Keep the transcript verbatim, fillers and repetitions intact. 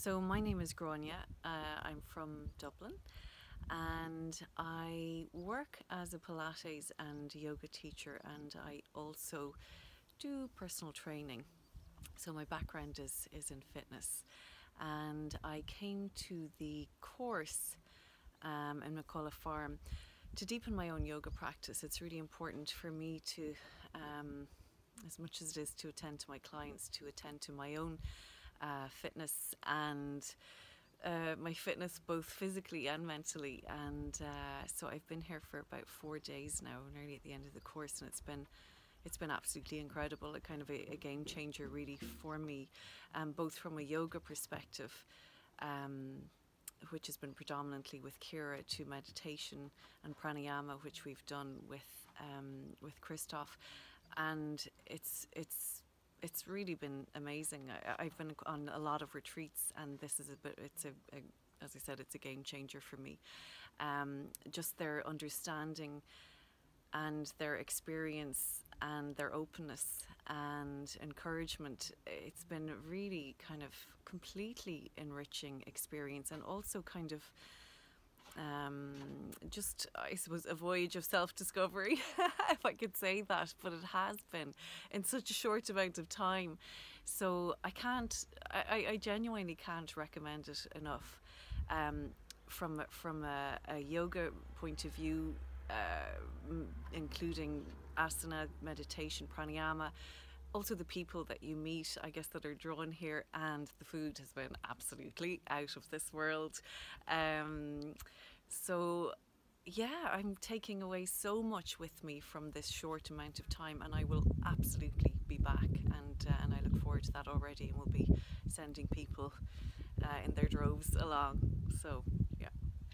So my name is Gronje, uh, I'm from Dublin and I work as a Pilates and yoga teacher, and I also do personal training. So my background is, is in fitness, and I came to the course um, in McCullough Farm to deepen my own yoga practice. It's really important for me to, um, as much as it is to attend to my clients, to attend to my own Uh, fitness and uh, my fitness both physically and mentally, and uh, so I've been here for about four days now, nearly at the end of the course, and it's been it's been absolutely incredible, a kind of a, a game changer really for me, um, both from a yoga perspective, um, which has been predominantly with Kriya, to meditation and pranayama, which we've done with um, with Christoph, and it's it's it's really been amazing. I, I've been on a lot of retreats, and this is a bit, it's a, a as I said, it's a game changer for me. Um, just their understanding and their experience and their openness and encouragement, it's been a really kind of completely enriching experience, and also kind of um, just, I suppose, a voyage of self-discovery, if I could say that, but it has been in such a short amount of time, so I can't, I, I genuinely can't recommend it enough. Um, from from a, a yoga point of view, uh, including asana, meditation, pranayama, also the people that you meet, I guess, that are drawn here, and the food has been absolutely out of this world. Um, so yeah, I'm taking away so much with me from this short amount of time, and I will absolutely be back, and, uh, and I look forward to that already, and we'll be sending people uh, in their droves along. So.